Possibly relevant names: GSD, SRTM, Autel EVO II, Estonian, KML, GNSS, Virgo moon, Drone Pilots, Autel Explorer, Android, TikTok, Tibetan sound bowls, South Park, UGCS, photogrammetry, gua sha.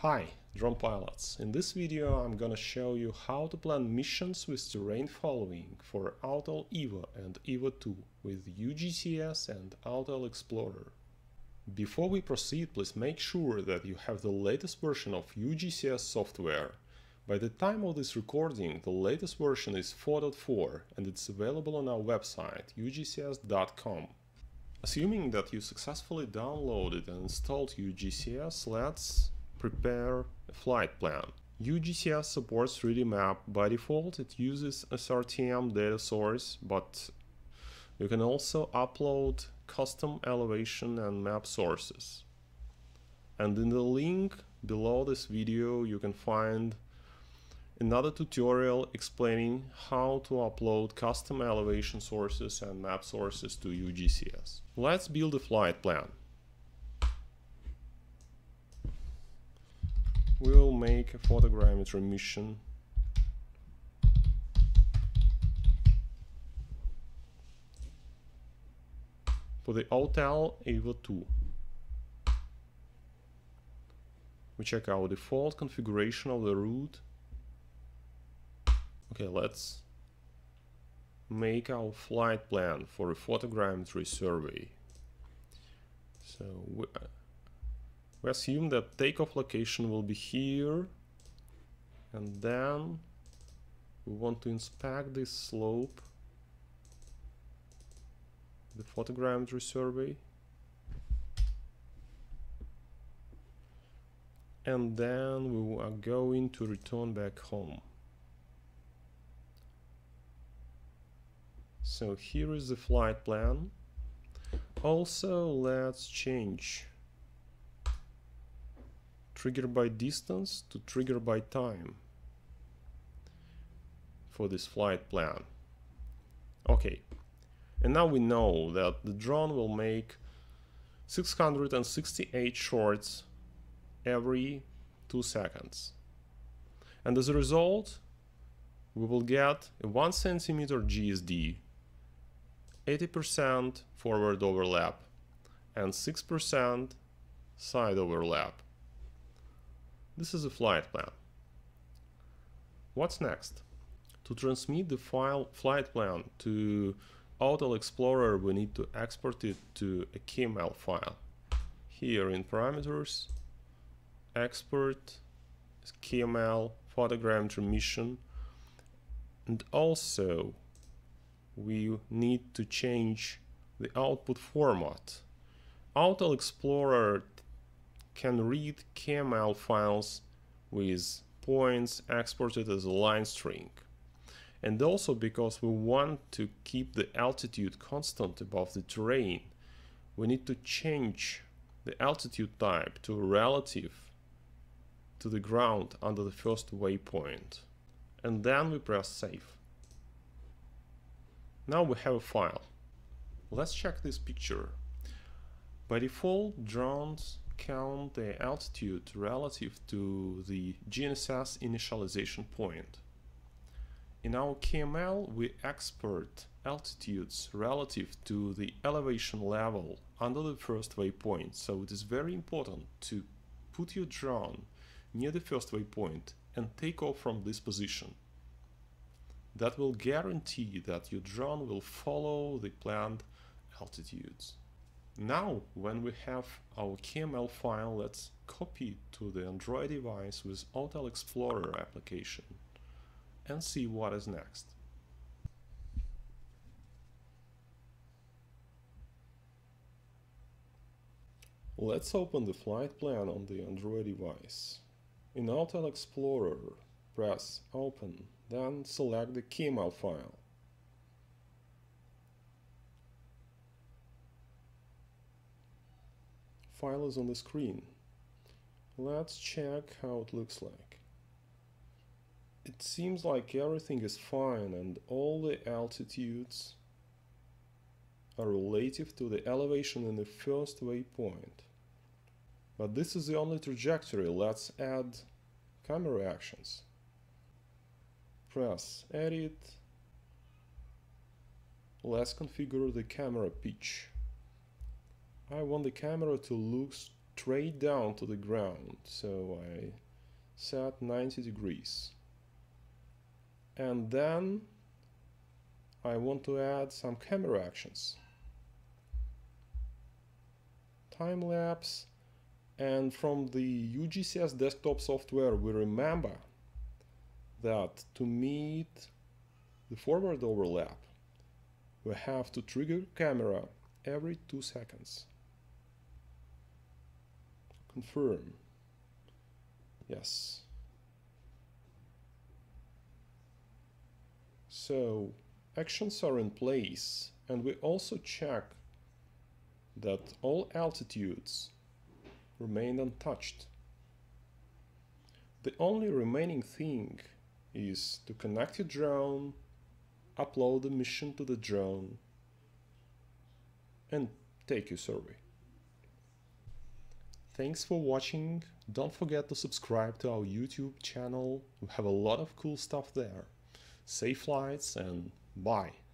Hi, Drone Pilots! In this video I'm gonna show you how to plan missions with terrain following for Autel EVO and EVO II with UGCS and Autel Explorer. Before we proceed, please make sure that you have the latest version of UGCS software. By the time of this recording, the latest version is 4.4 and it's available on our website ugcs.com. Assuming that you successfully downloaded and installed UGCS, let's prepare a flight plan. UGCS supports 3D map. By default, it uses SRTM data source, but you can also upload custom elevation and map sources. And in the link below this video, you can find another tutorial explaining how to upload custom elevation sources and map sources to UGCS. Let's build a flight plan. We'll make a photogrammetry mission. For the Autel EVO II. We check our default configuration of the route. Okay, let's make our flight plan for a photogrammetry survey. So we assume that takeoff location will be here, and then we want to inspect this slope, the photogrammetry survey, and then we are going to return back home. So here is the flight plan. Also, let's change trigger by distance to trigger by time for this flight plan. Okay, and now we know that the drone will make 668 shots every 2 seconds, and as a result we will get a 1 centimeter GSD, 80% forward overlap and 6% side overlap. This is a flight plan. What's next? To transmit the flight plan to Autel Explorer, we need to export it to a KML file. Here in parameters, export KML photogrammetry mission, and also we need to change the output format. Autel Explorer can read KML files with points exported as a line string. And also, because we want to keep the altitude constant above the terrain, we need to change the altitude type to relative to the ground under the first waypoint. And then we press save. Now we have a file. Let's check this picture. By default, drones count the altitude relative to the GNSS initialization point. In our KML, we export altitudes relative to the elevation level under the first waypoint, so it is very important to put your drone near the first waypoint and take off from this position. That will guarantee that your drone will follow the planned altitudes. Now, when we have our KML file, let's copy it to the Android device with Autel Explorer application and see what is next. Let's open the flight plan on the Android device. In Autel Explorer, press Open, then select the KML file. File is on the screen. Let's check how it looks like. It seems like everything is fine and all the altitudes are relative to the elevation in the first waypoint. But this is the only trajectory. Let's add camera actions. Press Edit. Let's configure the camera pitch. I want the camera to look straight down to the ground, so I set 90 degrees. And then I want to add some camera actions, time-lapse, and from the UGCS desktop software we remember that to meet the forward overlap we have to trigger camera every 2 seconds. Confirm. Yes. So actions are in place, and we also check that all altitudes remain untouched. The only remaining thing is to connect your drone, upload the mission to the drone, and take your survey. Thanks for watching. Don't forget to subscribe to our YouTube channel. We have a lot of cool stuff there. Safe flights and bye!